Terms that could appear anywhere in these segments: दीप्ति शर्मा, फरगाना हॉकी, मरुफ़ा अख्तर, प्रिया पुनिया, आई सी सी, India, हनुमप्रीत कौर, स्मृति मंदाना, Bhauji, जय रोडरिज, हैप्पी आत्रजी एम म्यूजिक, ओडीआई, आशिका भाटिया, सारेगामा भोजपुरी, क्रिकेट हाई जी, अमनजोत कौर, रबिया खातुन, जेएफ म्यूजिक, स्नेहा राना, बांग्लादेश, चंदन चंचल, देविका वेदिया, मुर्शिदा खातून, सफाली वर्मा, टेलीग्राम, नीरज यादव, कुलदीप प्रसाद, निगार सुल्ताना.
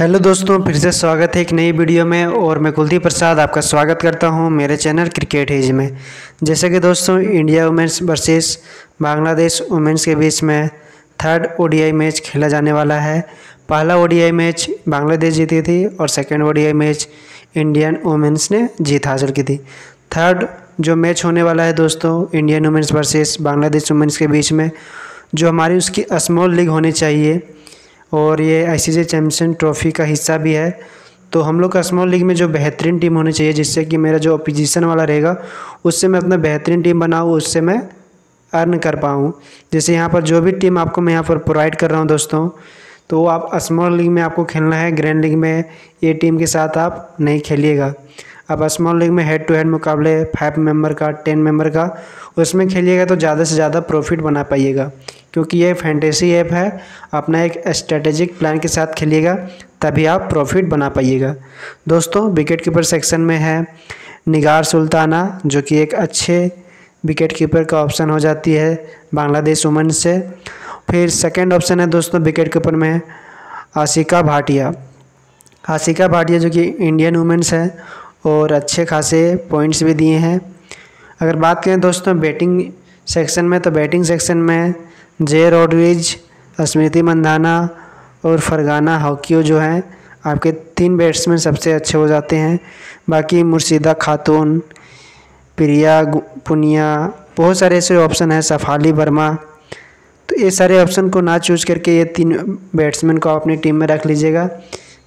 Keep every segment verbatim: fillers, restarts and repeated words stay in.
Hello दोस्तों, फिर से स्वागत है एक नई वीडियो में और मैं कुलदीप प्रसाद आपका स्वागत करता हूं मेरे चैनल क्रिकेट हाई जी में। जैसे कि दोस्तों, India women's versus बांग्लादेश women's के बीच में थर्ड ओडीआई मैच खेला जाने वाला है। पहला ओडीआई मैच बांग्लादेश जीती थी और second ओडीआई match Indian women's ने जीत हासिल की थी। थर्ड जो मैच होने वाला है दोस्तों, Indian women's versus बांग्लादेश women's के बीच में, जो हमारी उसकी स्मॉल लीग होनी चाहिए और ये आई सी सी चैम्पियन ट्रॉफ़ी का हिस्सा भी है, तो हम लोग का स्मॉल लीग में जो बेहतरीन टीम होनी चाहिए, जिससे कि मेरा जो अपोजिशन वाला रहेगा उससे मैं अपना बेहतरीन टीम बनाऊँ, उससे मैं अर्न कर पाऊँ। जैसे यहाँ पर जो भी टीम आपको मैं यहाँ पर प्रोवाइड कर रहा हूँ दोस्तों, तो आप स्मॉल लीग में आपको खेलना है, ग्रैंड लीग में ये टीम के साथ आप नहीं खेलिएगा। अब स्मॉल लीग में हेड टू हेड मुकाबले फाइव मेंबर का, टेन मेंबर का, उसमें खेलिएगा तो ज़्यादा से ज़्यादा प्रॉफिट बना पाइएगा, क्योंकि ये फैंटेसी ऐप है। अपना एक स्ट्रेटेजिक प्लान के साथ खेलिएगा तभी आप प्रॉफिट बना पाइएगा। दोस्तों, विकेट कीपर सेक्शन में है निगार सुल्ताना, जो कि एक अच्छे विकेट कीपर का ऑप्शन हो जाती है बांग्लादेश वुमेन से। फिर सेकंड ऑप्शन है दोस्तों विकेट कीपर में आशिका भाटिया। आशिका भाटिया जो कि इंडियन वुमेंस है और अच्छे खासे पॉइंट्स भी दिए हैं। अगर बात करें दोस्तों बैटिंग सेक्शन में, तो बैटिंग सेक्शन में जय रोडरिज, स्मृति मंदाना और फरगाना हॉकी जो हैं आपके तीन बैट्समैन सबसे अच्छे हो जाते हैं। बाकी मुर्शिदा खातून, प्रिया पुनिया, बहुत सारे ऐसे ऑप्शन हैं, सफाली वर्मा, तो ये सारे ऑप्शन को ना चूज़ करके ये तीन बैट्समैन को आप अपनी टीम में रख लीजिएगा,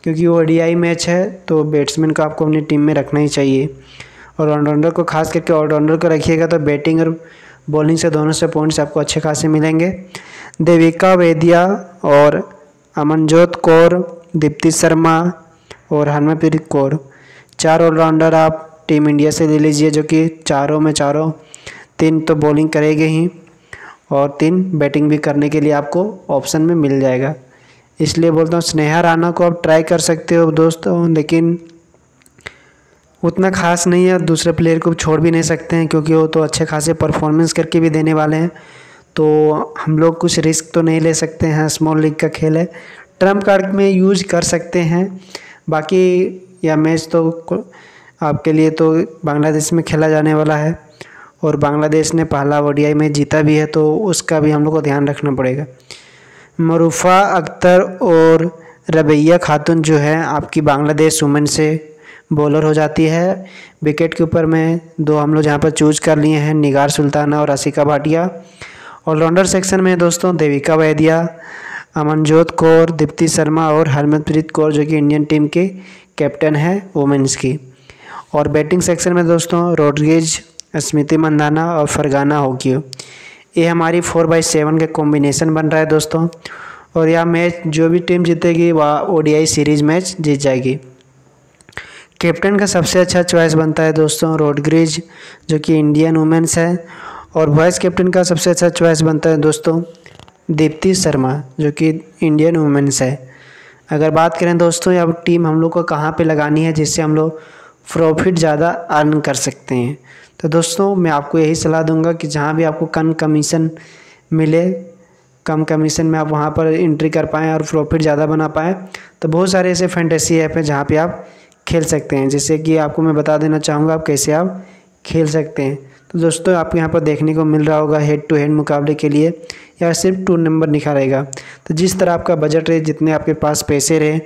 क्योंकि वो ओडीआई मैच है तो बैट्समैन को आपको अपनी टीम में रखना ही चाहिए। और ऑलराउंडर को, खास करके ऑलराउंडर को रखिएगा तो बैटिंग और बॉलिंग से दोनों से पॉइंट्स आपको अच्छे खासे मिलेंगे। देविका वेदिया और अमनजोत कौर, दीप्ति शर्मा और हनुमप्रीत कौर, चार ऑलराउंडर आप टीम इंडिया से ले लीजिए, जो कि चारों में चारों तीन तो बॉलिंग करेंगे ही और तीन बैटिंग भी करने के लिए आपको ऑप्शन में मिल जाएगा। इसलिए बोलता हूँ स्नेहा राना को आप ट्राई कर सकते हो दोस्तों, लेकिन उतना खास नहीं है, दूसरे प्लेयर को छोड़ भी नहीं सकते हैं, क्योंकि वो तो अच्छे खासे परफॉर्मेंस करके भी देने वाले हैं, तो हम लोग कुछ रिस्क तो नहीं ले सकते हैं। स्मॉल लीग का खेल है, ट्रम्प कार्ड में यूज कर सकते हैं। बाकी यह मैच तो आपके लिए तो बांग्लादेश में खेला जाने वाला है और बांग्लादेश ने पहला ओडीआई में जीता भी है, तो उसका भी हम लोग को ध्यान रखना पड़ेगा। मरुफ़ा अख्तर और रबिया खातुन जो है आपकी बांग्लादेश वुमेन से बॉलर हो जाती है। विकेट कीपर में दो हम लोग यहाँ पर चूज कर लिए हैं, निगार सुल्ताना और आशिका भाटिया। ऑलराउंडर सेक्शन में दोस्तों देविका वेदिया, अमनजोत कौर, दीप्ति शर्मा और हरमनप्रीत कौर, जो कि इंडियन टीम के कैप्टन हैं वुमेंस की। और बैटिंग सेक्शन में दोस्तों रोड्रिज, स्मृति मंदाना और फरगाना हॉकी, ये हमारी फोर बाई सेवन के कॉम्बिनेशन बन रहा है दोस्तों। और यह मैच जो भी टीम जीतेगी वह ओडीआई सीरीज़ मैच जीत जाएगी। कैप्टन का सबसे अच्छा चॉइस बनता है दोस्तों रोड्रिज, जो कि इंडियन वुमेंस है। और वाइस कैप्टन का सबसे अच्छा चॉइस बनता है दोस्तों दीप्ति शर्मा, जो कि इंडियन वुमेंस है। अगर बात करें दोस्तों, अब टीम हम लोग को कहाँ पे लगानी है जिससे हम लोग प्रॉफिट ज़्यादा अर्न कर सकते हैं, तो दोस्तों मैं आपको यही सलाह दूंगा कि जहाँ भी आपको कम कमीशन मिले, कम कमीशन में आप वहाँ पर एंट्री कर पाएँ और प्रॉफिट ज़्यादा बना पाएँ, तो बहुत सारे ऐसे फैंटेसी ऐप हैं जहाँ पे आप खेल सकते हैं, जैसे कि आपको मैं बता देना चाहूँगा आप कैसे आप खेल सकते हैं। तो दोस्तों आपको यहाँ पर देखने को मिल रहा होगा हेड टू हेड मुकाबले के लिए या सिर्फ टू नंबर लिखा रहेगा, तो जिस तरह आपका बजट रहे, जितने आपके पास पैसे रहे,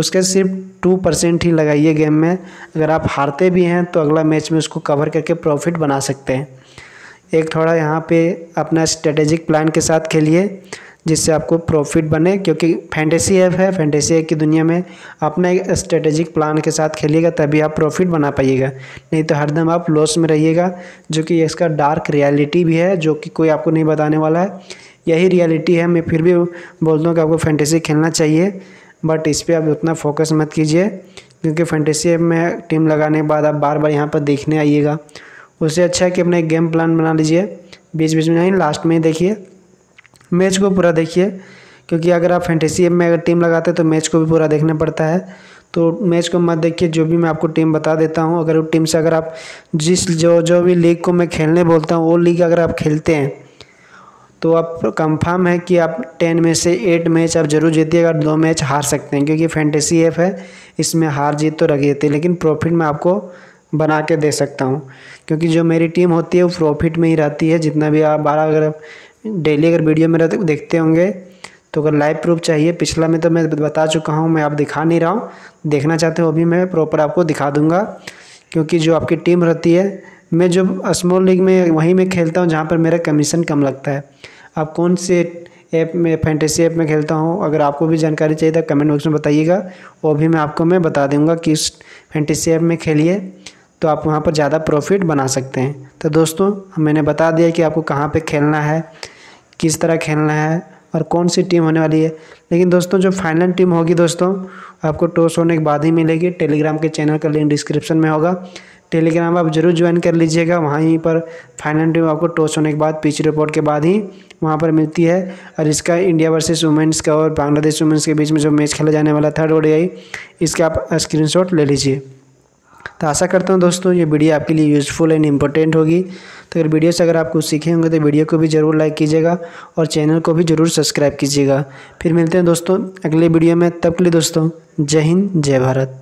उसके सिर्फ टू परसेंट ही लगाइए गेम में। अगर आप हारते भी हैं तो अगला मैच में उसको कवर करके प्रॉफिट बना सकते हैं। एक थोड़ा यहाँ पे अपना स्ट्रेटेजिक प्लान के साथ खेलिए जिससे आपको प्रॉफिट बने, क्योंकि फैंटेसी ऐप है, फैंटेसी ऐप की दुनिया में अपना एक स्ट्रेटेजिक प्लान के साथ खेलिएगा तभी आप प्रॉफिट बना पाइएगा, नहीं तो हरदम आप लॉस में रहिएगा, जो कि इसका डार्क रियलिटी भी है, जो कि कोई आपको नहीं बताने वाला है, यही रियलिटी है। मैं फिर भी बोलता हूँ कि आपको फैंटेसी खेलना चाहिए, बट इस पर आप उतना फोकस मत कीजिए, क्योंकि फैंटेसी ऐप में टीम लगाने के बाद आप बार बार यहाँ पर देखने आइएगा। उससे अच्छा है कि अपना एक गेम प्लान बना लीजिए, बीच बीच में नहीं, लास्ट में ही देखिए, मैच को पूरा देखिए, क्योंकि अगर आप फैंटेसी ऐप में अगर टीम लगाते हैं तो मैच को भी पूरा देखना पड़ता है। तो मैच को मत देखिए, जो भी मैं आपको टीम बता देता हूँ, अगर वो टीम से अगर आप जिस जो जो भी लीग को मैं खेलने बोलता हूँ वो लीग अगर आप खेलते हैं तो आप कंफर्म है कि आप टेन में से एट मैच आप जरूर जीतिएगा, दो मैच हार सकते हैं क्योंकि फैंटेसी ऐप है, इसमें हार जीत तो रखी जाती है लेकिन प्रॉफिट मैं आपको बना के दे सकता हूँ क्योंकि जो मेरी टीम होती है वो प्रॉफिट में ही रहती है। जितना भी आप बारह अगर आप डेली अगर वीडियो मेरा देखते होंगे तो अगर लाइव प्रूफ चाहिए पिछला में तो मैं बता चुका हूँ, मैं आप दिखा नहीं रहा हूँ, देखना चाहते हो अभी मैं प्रॉपर आपको दिखा दूँगा क्योंकि जो आपकी टीम रहती है मैं जो स्मॉल लीग में वहीं में खेलता हूँ जहाँ पर मेरा कमीशन कम लगता है। आप कौन से ऐप में फैंटेसी ऐप में खेलता हूँ, अगर आपको भी जानकारी चाहिए तो कमेंट बॉक्स में बताइएगा, वो भी मैं आपको मैं बता दूँगा कि इस फैंटेसी ऐप में खेलिए तो आप वहाँ पर ज़्यादा प्रॉफिट बना सकते हैं। तो दोस्तों मैंने बता दिया कि आपको कहाँ पर खेलना है, किस तरह खेलना है और कौन सी टीम होने वाली है। लेकिन दोस्तों जो फाइनल टीम होगी दोस्तों आपको टॉस होने के बाद ही मिलेगी। टेलीग्राम के चैनल का लिंक डिस्क्रिप्शन में होगा, टेलीग्राम आप जरूर ज्वाइन कर लीजिएगा, वहीं पर फाइनल टीम आपको टॉस होने के बाद पिच रिपोर्ट के बाद ही वहां पर मिलती है। और इसका इंडिया वर्सेस वुमेंस का और बांग्लादेश वुमेंस के बीच में जो मैच खेला जाने वाला थर्ड ओडीआई इसका आप स्क्रीनशॉट ले लीजिए। तो आशा करता हूं दोस्तों ये वीडियो आपके लिए यूज़फुल एंड इम्पोर्टेंट होगी। तो अगर वीडियो से अगर आप कुछ सीखे होंगे तो वीडियो को भी ज़रूर लाइक कीजिएगा और चैनल को भी ज़रूर सब्सक्राइब कीजिएगा। फिर मिलते हैं दोस्तों अगले वीडियो में, तब के लिए दोस्तों जय हिंद जय भारत।